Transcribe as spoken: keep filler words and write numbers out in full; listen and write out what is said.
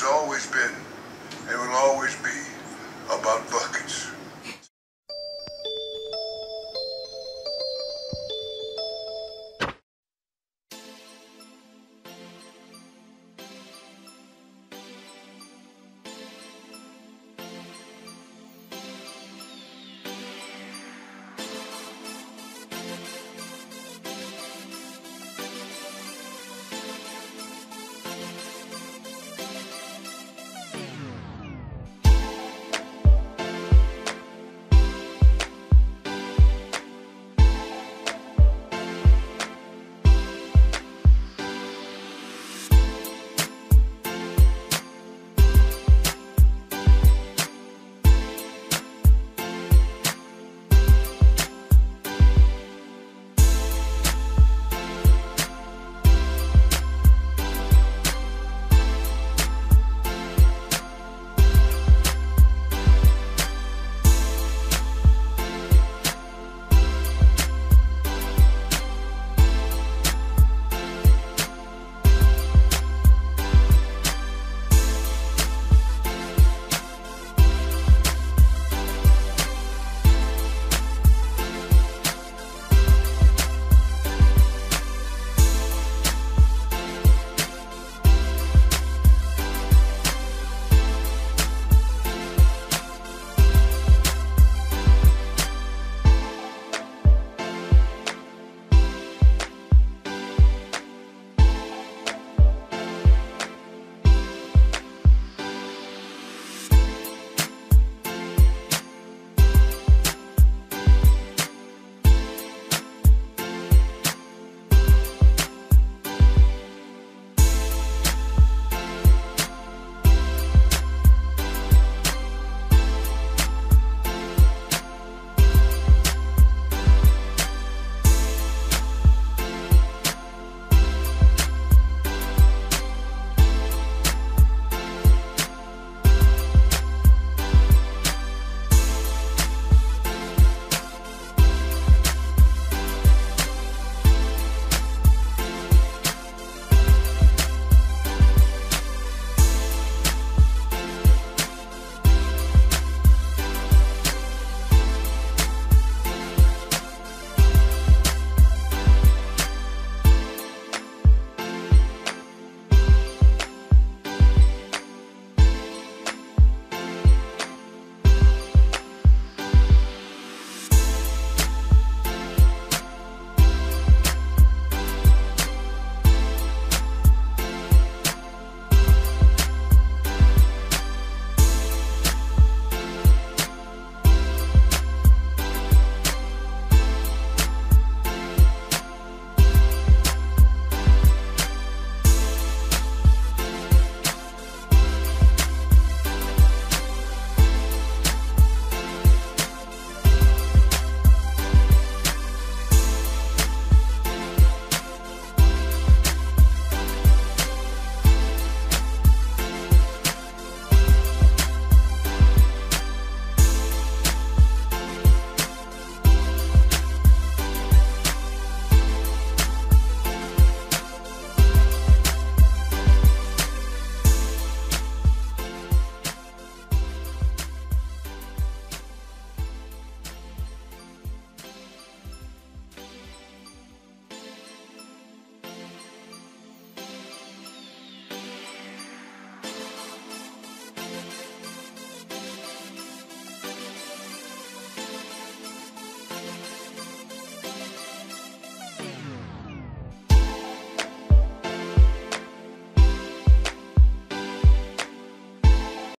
has always been and will always be about buckets.